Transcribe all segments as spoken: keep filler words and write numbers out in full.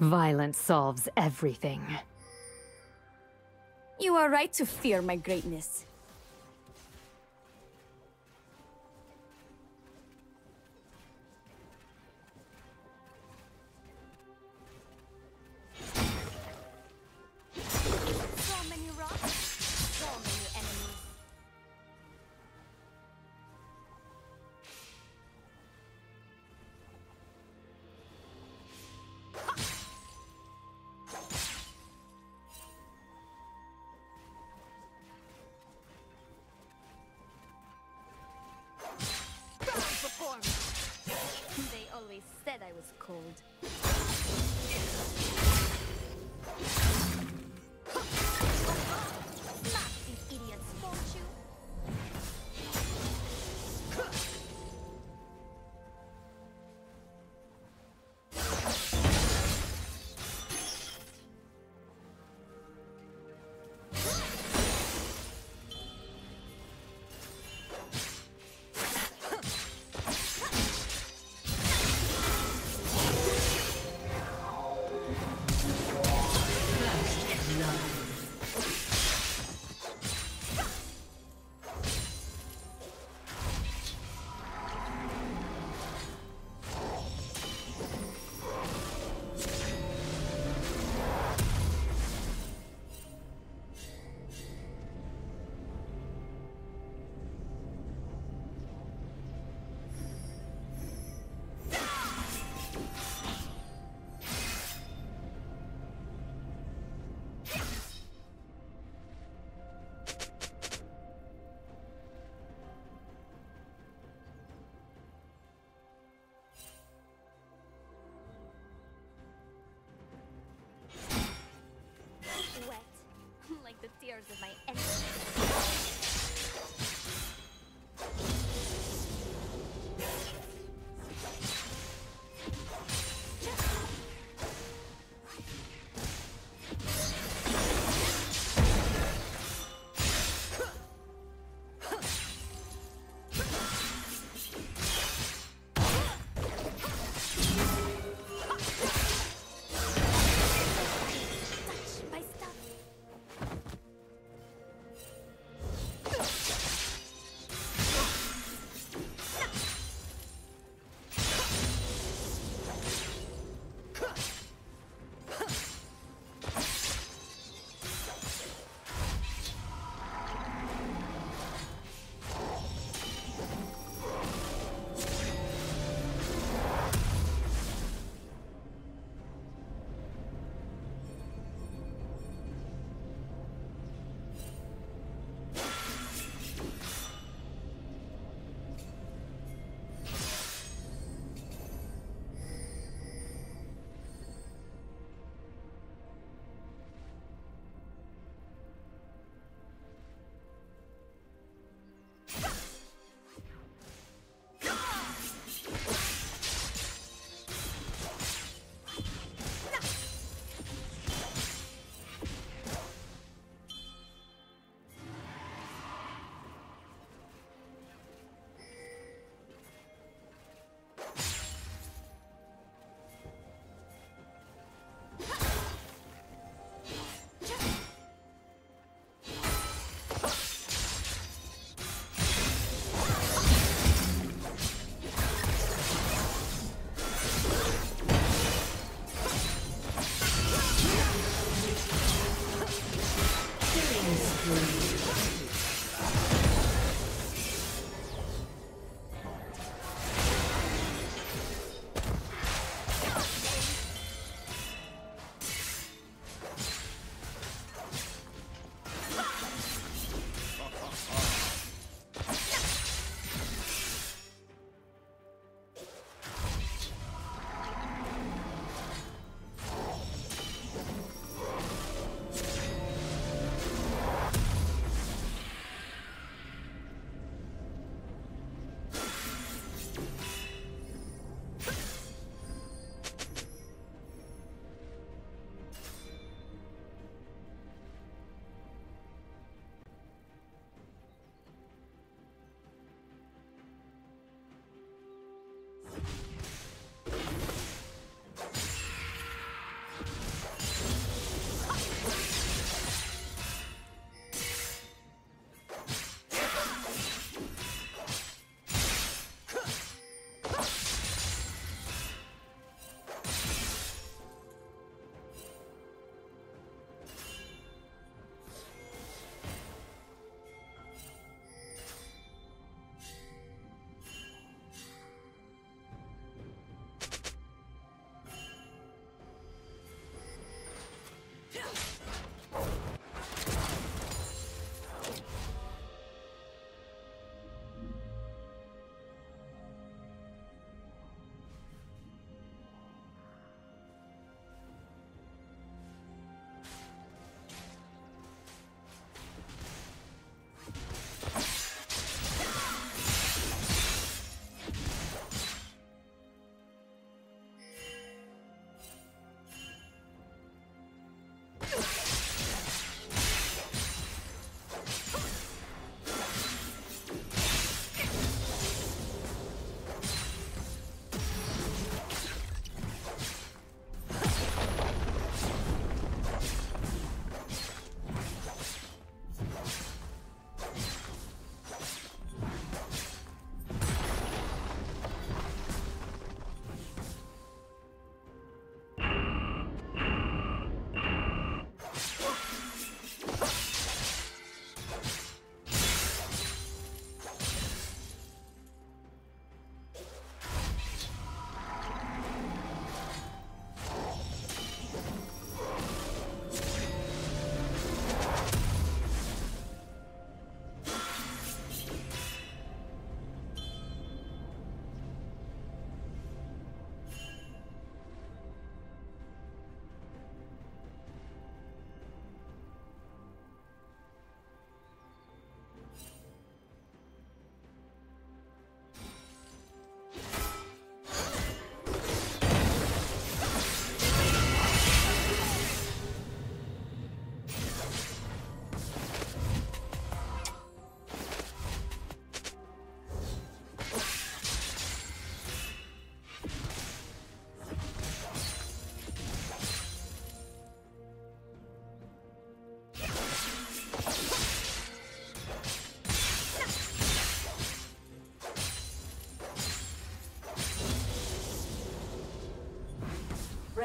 Violence solves everything. You are right to fear my greatness. I was cold.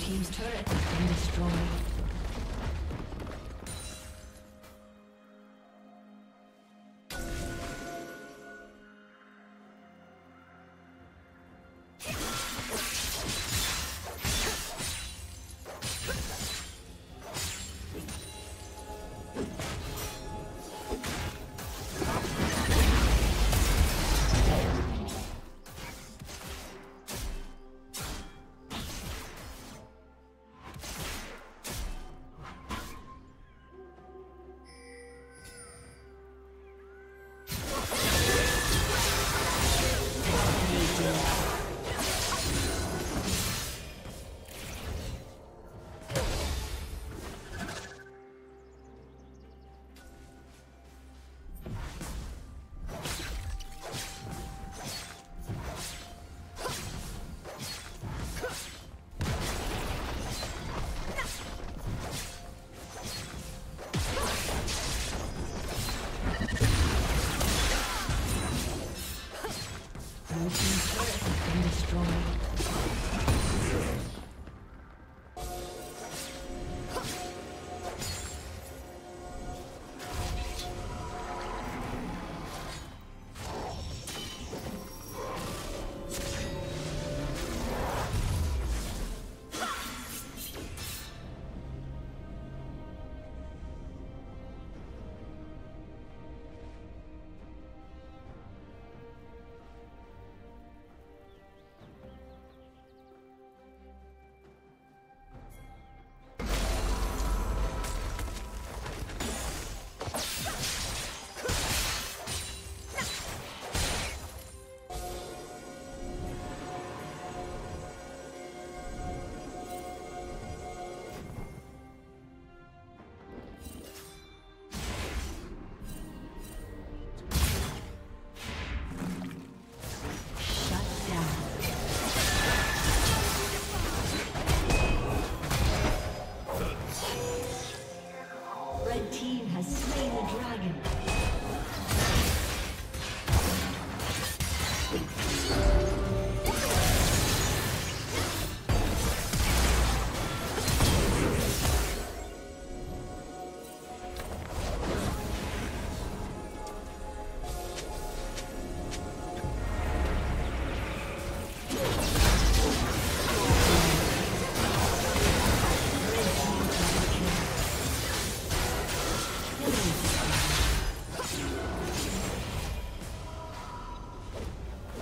Team's turret has been destroyed.